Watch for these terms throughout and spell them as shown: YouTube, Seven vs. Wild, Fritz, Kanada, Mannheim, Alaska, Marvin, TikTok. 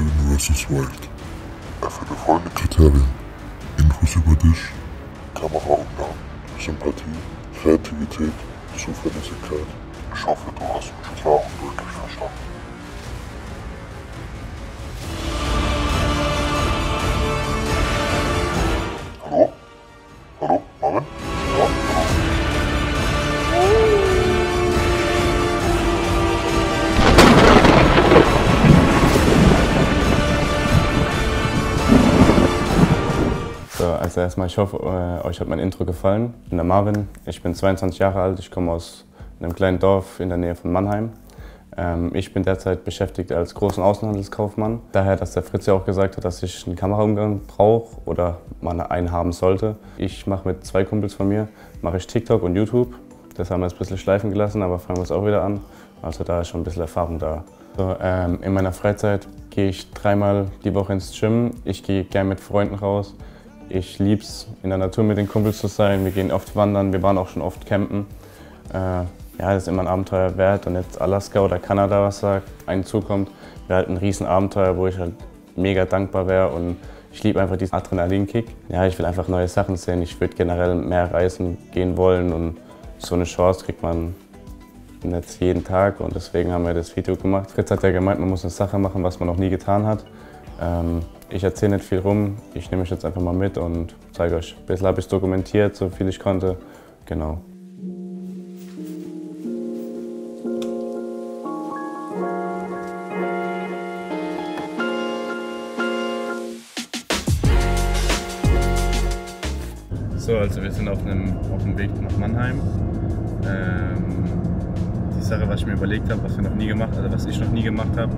Seven vs. Wild. Erfülle folgende Kriterien: Infos über dich, Kameraaufnahmen, Sympathie, Kreativität, Zuverlässigkeit. Ich hoffe, du hast mich klar und deutlich verstanden. Hallo? Hallo, Marvin? Ja, hallo. So, also erstmal, ich hoffe, euch hat mein Intro gefallen. Ich bin der Marvin, ich bin 22 Jahre alt, ich komme aus einem kleinen Dorf in der Nähe von Mannheim. Ich bin derzeit beschäftigt als großen Außenhandelskaufmann. Daher, dass der Fritz ja auch gesagt hat, dass ich einen Kameraumgang brauche oder man einen haben sollte. Ich mache mit zwei Kumpels von mir, mache ich TikTok und YouTube. Das haben wir jetzt ein bisschen schleifen gelassen, aber fangen wir es auch wieder an. Also da ist schon ein bisschen Erfahrung da. So, in meiner Freizeit gehe ich dreimal die Woche ins Gym. Ich gehe gerne mit Freunden raus. Ich liebe es, in der Natur mit den Kumpels zu sein. Wir gehen oft wandern, wir waren auch schon oft campen. Ja, das ist immer ein Abenteuer wert und jetzt Alaska oder Kanada, was da einen zukommt, wäre halt ein riesen Abenteuer, wo ich halt mega dankbar wäre und ich liebe einfach diesen Adrenalinkick. Ja, ich will einfach neue Sachen sehen, ich würde generell mehr reisen gehen wollen und so eine Chance kriegt man jetzt jeden Tag und deswegen haben wir das Video gemacht. Fritz hat ja gemeint, man muss eine Sache machen, was man noch nie getan hat. Ich erzähle nicht viel rum, ich nehme euch jetzt einfach mal mit und zeige euch. Ein bisschen habe ich dokumentiert, so viel ich konnte, genau. So, also wir sind auf dem Weg nach Mannheim. Die Sache, was ich mir überlegt habe, was ich noch nie gemacht habe,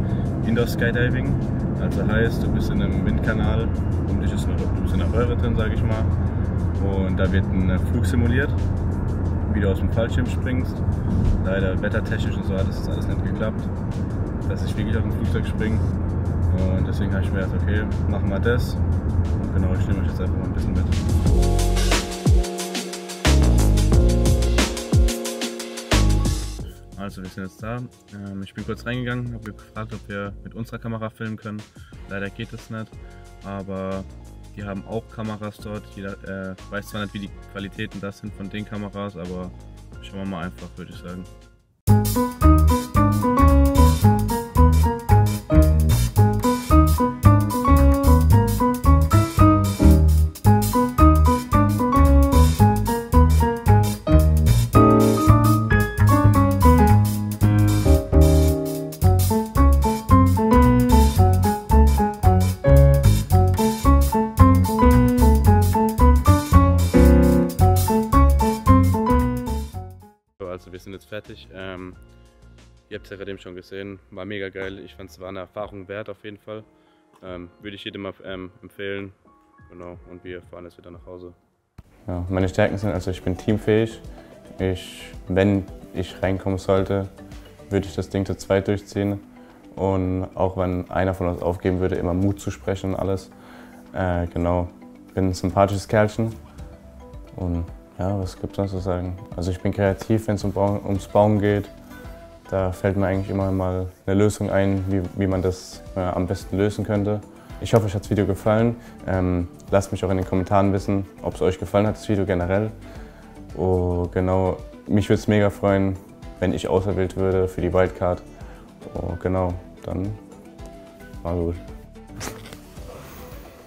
Indoor Skydiving. Also heißt, du bist in einem Windkanal, um dich ist eine Röhre drin, sage ich mal. Und da wird ein Flug simuliert, wie du aus dem Fallschirm springst. Leider wettertechnisch und so hat es alles nicht geklappt, dass ich wirklich auf dem Flugzeug springe. Und deswegen habe ich mir gedacht, okay, machen wir das. Und genau, ich nehme euch jetzt einfach mal ein bisschen mit. Also wir sind jetzt da. Ich bin kurz reingegangen, habe gefragt, ob wir mit unserer Kamera filmen können. Leider geht das nicht, aber die haben auch Kameras dort. Jeder weiß zwar nicht, wie die Qualitäten das sind von den Kameras, aber schauen wir mal einfach, würde ich sagen. Also wir sind jetzt fertig, ihr habt es ja gerade eben schon gesehen, war mega geil, ich fand es war eine Erfahrung wert auf jeden Fall, würde ich jedem empfehlen, genau, und wir fahren jetzt wieder nach Hause. Ja, meine Stärken sind, also ich bin teamfähig, wenn ich reinkommen sollte, würde ich das Ding zu zweit durchziehen und auch wenn einer von uns aufgeben würde, immer Mut zu sprechen und alles, genau, bin ein sympathisches Kerlchen und ja, was gibt es noch zu sagen? Also ich bin kreativ, wenn es ums Bauen geht. Da fällt mir eigentlich immer mal eine Lösung ein, wie man das am besten lösen könnte. Ich hoffe, euch hat das Video gefallen. Lasst mich auch in den Kommentaren wissen, ob es euch gefallen hat, das Video generell. Oh, genau, mich würde es mega freuen, wenn ich auserwählt würde für die Wildcard. Oh, genau, dann war gut.